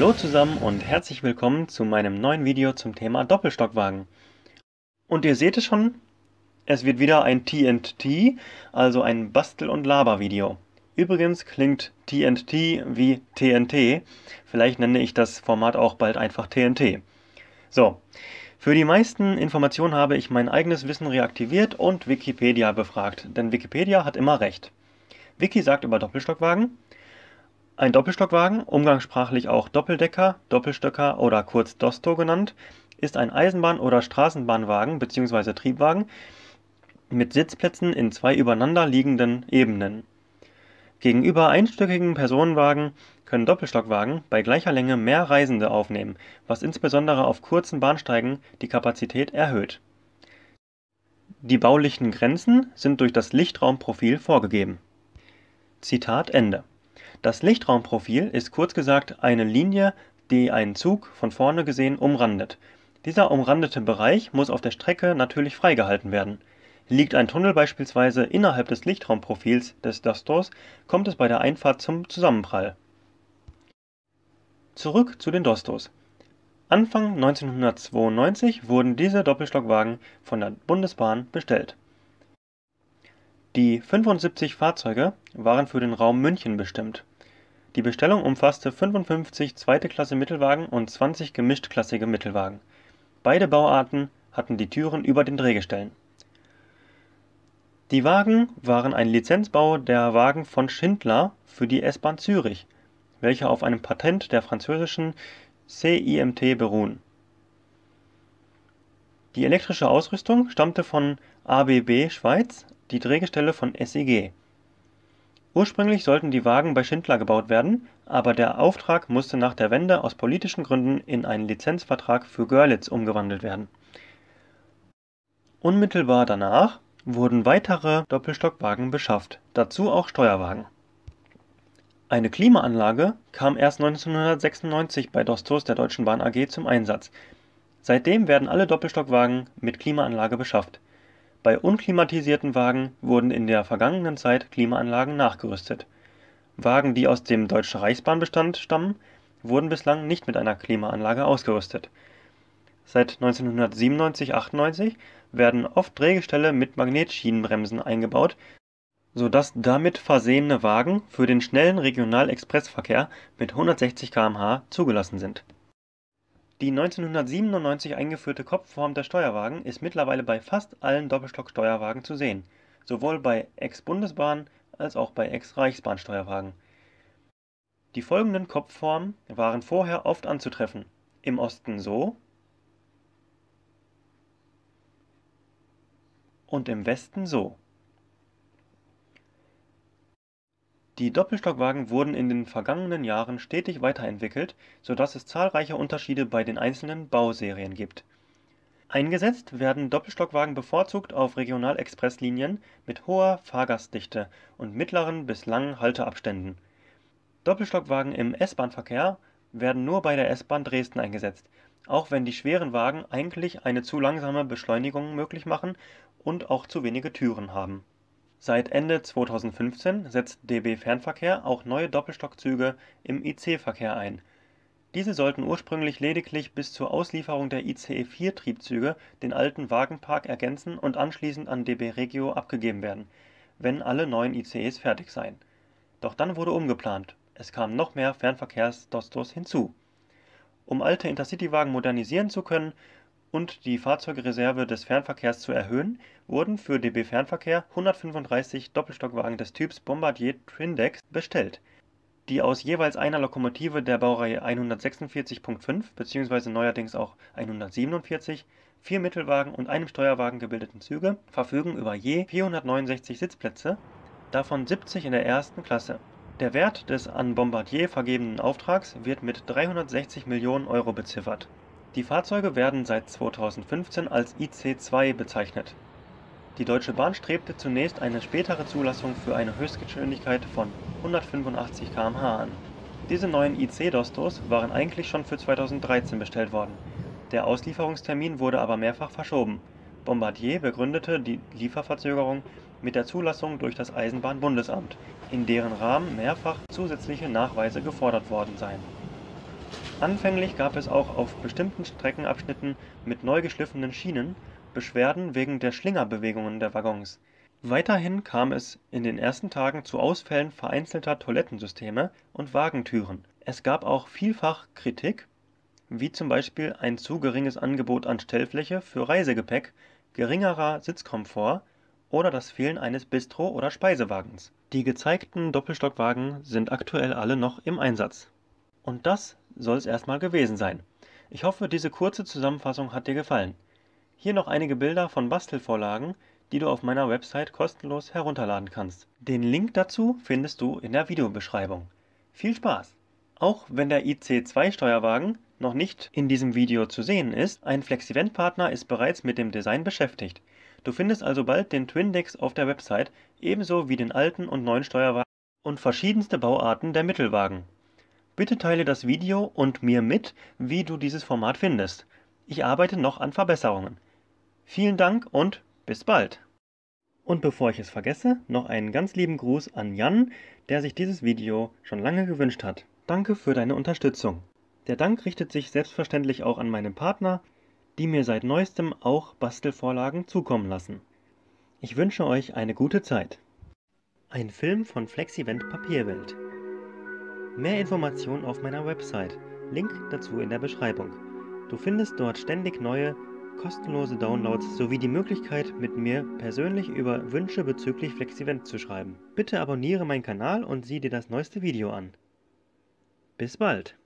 Hallo zusammen und herzlich willkommen zu meinem neuen Video zum Thema Doppelstockwagen. Und ihr seht es schon, es wird wieder ein TNT, also ein Bastel- und Laber-Video. Übrigens klingt TNT wie TNT, vielleicht nenne ich das Format auch bald einfach TNT. So, für die meisten Informationen habe ich mein eigenes Wissen reaktiviert und Wikipedia befragt, denn Wikipedia hat immer recht. Wiki sagt über Doppelstockwagen: Ein Doppelstockwagen, umgangssprachlich auch Doppeldecker, Doppelstöcker oder kurz Dosto genannt, ist ein Eisenbahn- oder Straßenbahnwagen bzw. Triebwagen mit Sitzplätzen in zwei übereinander liegenden Ebenen. Gegenüber einstöckigen Personenwagen können Doppelstockwagen bei gleicher Länge mehr Reisende aufnehmen, was insbesondere auf kurzen Bahnsteigen die Kapazität erhöht. Die baulichen Grenzen sind durch das Lichtraumprofil vorgegeben. Zitat Ende. Das Lichtraumprofil ist kurz gesagt eine Linie, die einen Zug von vorne gesehen umrandet. Dieser umrandete Bereich muss auf der Strecke natürlich freigehalten werden. Liegt ein Tunnel beispielsweise innerhalb des Lichtraumprofils des Dostos, kommt es bei der Einfahrt zum Zusammenprall. Zurück zu den Dostos. Anfang 1992 wurden diese Doppelstockwagen von der Bundesbahn bestellt. Die 75 Fahrzeuge waren für den Raum München bestimmt. Die Bestellung umfasste 55 zweite Klasse Mittelwagen und 20 gemischtklassige Mittelwagen. Beide Bauarten hatten die Türen über den Drehgestellen. Die Wagen waren ein Lizenzbau der Wagen von Schindler für die S-Bahn Zürich, welche auf einem Patent der französischen CIMT beruhen. Die elektrische Ausrüstung stammte von ABB Schweiz, die Drehgestelle von SEG. Ursprünglich sollten die Wagen bei Schindler gebaut werden, aber der Auftrag musste nach der Wende aus politischen Gründen in einen Lizenzvertrag für Görlitz umgewandelt werden. Unmittelbar danach wurden weitere Doppelstockwagen beschafft, dazu auch Steuerwagen. Eine Klimaanlage kam erst 1996 bei Dostos der Deutschen Bahn AG zum Einsatz. Seitdem werden alle Doppelstockwagen mit Klimaanlage beschafft. Bei unklimatisierten Wagen wurden in der vergangenen Zeit Klimaanlagen nachgerüstet. Wagen, die aus dem Deutschen Reichsbahnbestand stammen, wurden bislang nicht mit einer Klimaanlage ausgerüstet. Seit 1997/98 werden oft Drehgestelle mit Magnetschienenbremsen eingebaut, sodass damit versehene Wagen für den schnellen Regionalexpressverkehr mit 160 km/h zugelassen sind. Die 1997 eingeführte Kopfform der Steuerwagen ist mittlerweile bei fast allen Doppelstock-Steuerwagen zu sehen, sowohl bei Ex-Bundesbahn als auch bei Ex-Reichsbahn-Steuerwagen. Die folgenden Kopfformen waren vorher oft anzutreffen: im Osten so und im Westen so. Die Doppelstockwagen wurden in den vergangenen Jahren stetig weiterentwickelt, sodass es zahlreiche Unterschiede bei den einzelnen Bauserien gibt. Eingesetzt werden Doppelstockwagen bevorzugt auf Regionalexpresslinien mit hoher Fahrgastdichte und mittleren bis langen Halteabständen. Doppelstockwagen im S-Bahn-Verkehr werden nur bei der S-Bahn Dresden eingesetzt, auch wenn die schweren Wagen eigentlich eine zu langsame Beschleunigung möglich machen und auch zu wenige Türen haben. Seit Ende 2015 setzt DB Fernverkehr auch neue Doppelstockzüge im IC-Verkehr ein. Diese sollten ursprünglich lediglich bis zur Auslieferung der ICE4-Triebzüge den alten Wagenpark ergänzen und anschließend an DB Regio abgegeben werden, wenn alle neuen ICEs fertig seien. Doch dann wurde umgeplant. Es kamen noch mehr Fernverkehrsdostos hinzu. Um alte Intercitywagen modernisieren zu können und die Fahrzeugreserve des Fernverkehrs zu erhöhen, wurden für DB Fernverkehr 135 Doppelstockwagen des Typs Bombardier TwinDexx bestellt, die aus jeweils einer Lokomotive der Baureihe 146.5 bzw. neuerdings auch 147, 4 Mittelwagen und einem Steuerwagen gebildeten Züge verfügen über je 469 Sitzplätze, davon 70 in der ersten Klasse. Der Wert des an Bombardier vergebenen Auftrags wird mit 360 Millionen Euro beziffert. Die Fahrzeuge werden seit 2015 als IC2 bezeichnet. Die Deutsche Bahn strebte zunächst eine spätere Zulassung für eine Höchstgeschwindigkeit von 185 km/h an. Diese neuen IC-Dostos waren eigentlich schon für 2013 bestellt worden. Der Auslieferungstermin wurde aber mehrfach verschoben. Bombardier begründete die Lieferverzögerung mit der Zulassung durch das Eisenbahnbundesamt, in deren Rahmen mehrfach zusätzliche Nachweise gefordert worden seien. Anfänglich gab es auch auf bestimmten Streckenabschnitten mit neu geschliffenen Schienen Beschwerden wegen der Schlingerbewegungen der Waggons. Weiterhin kam es in den ersten Tagen zu Ausfällen vereinzelter Toilettensysteme und Wagentüren. Es gab auch vielfach Kritik, wie zum Beispiel ein zu geringes Angebot an Stellfläche für Reisegepäck, geringerer Sitzkomfort oder das Fehlen eines Bistro- oder Speisewagens. Die gezeigten Doppelstockwagen sind aktuell alle noch im Einsatz. Und das soll es erstmal gewesen sein. Ich hoffe, diese kurze Zusammenfassung hat dir gefallen. Hier noch einige Bilder von Bastelvorlagen, die du auf meiner Website kostenlos herunterladen kannst. Den Link dazu findest du in der Videobeschreibung. Viel Spaß! Auch wenn der IC2-Steuerwagen noch nicht in diesem Video zu sehen ist, ein FlexiVent-Partner ist bereits mit dem Design beschäftigt. Du findest also bald den TwinDexx auf der Website, ebenso wie den alten und neuen Steuerwagen und verschiedenste Bauarten der Mittelwagen. Bitte teile das Video und mir mit, wie du dieses Format findest. Ich arbeite noch an Verbesserungen. Vielen Dank und bis bald! Und bevor ich es vergesse, noch einen ganz lieben Gruß an Jan, der sich dieses Video schon lange gewünscht hat. Danke für deine Unterstützung. Der Dank richtet sich selbstverständlich auch an meine Partner, die mir seit neuestem auch Bastelvorlagen zukommen lassen. Ich wünsche euch eine gute Zeit. Ein Film von FlexiVent Papierwelt. Mehr Informationen auf meiner Website, Link dazu in der Beschreibung. Du findest dort ständig neue, kostenlose Downloads sowie die Möglichkeit, mit mir persönlich über Wünsche bezüglich FlexiVent zu schreiben. Bitte abonniere meinen Kanal und sieh dir das neueste Video an. Bis bald!